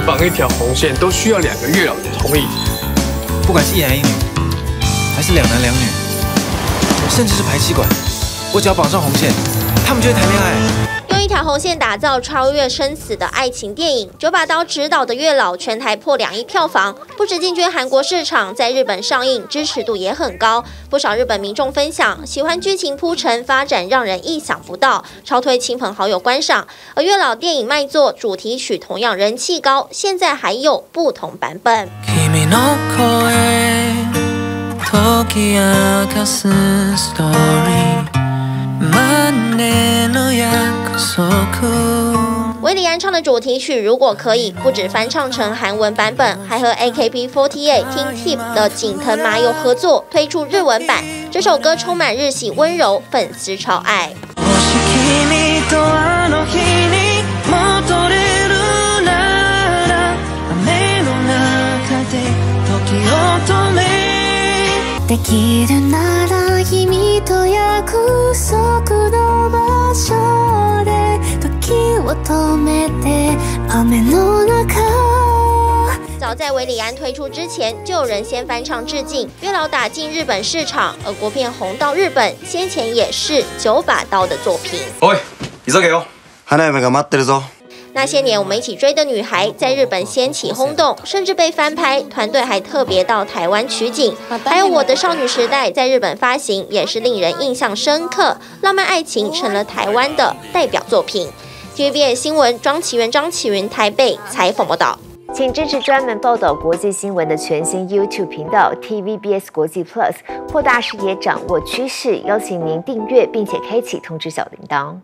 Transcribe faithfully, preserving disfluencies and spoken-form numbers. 每绑一条红线都需要两个月老的同意，不管是一男一女，还是两男两女，甚至是排气管，我只要绑上红线，他们就会谈恋爱。 用一条红线打造超越生死的爱情电影，《九把刀》执导的《月老》全台破两亿票房，不止进军韩国市场，在日本上映支持度也很高。不少日本民众分享，喜欢剧情铺陈发展让人意想不到，超推亲朋好友观赏。而《月老》电影卖座，主题曲同样人气高，现在还有不同版本。 韋礼安唱的主题曲，如果可以，不止翻唱成韩文版本，还和 A K B 四十八 King Tip 的景藤麻由合作推出日文版。这首歌充满日系温柔，粉丝超爱。 できるなら君と約束の場所で時を止めて雨の中 早在韋礼安推出之前，就有人先翻唱致敬《月老》，打进日本市场。而国片红到日本，先前也是九把刀的作品。おい、急げよ。花嫁が待ってるぞ。 那些年我们一起追的女孩在日本掀起轰动，甚至被翻拍。团队还特别到台湾取景。还有《我的少女时代》在日本发行，也是令人印象深刻。浪漫爱情成了台湾的代表作品。T V B S 新闻庄奇源、张奇云台北采访报道。请支持专门报道国际新闻的全新 YouTube 频道 T V B S 国际 Plus， 扩大视野，掌握趋势。邀请您订阅并且开启通知小铃铛。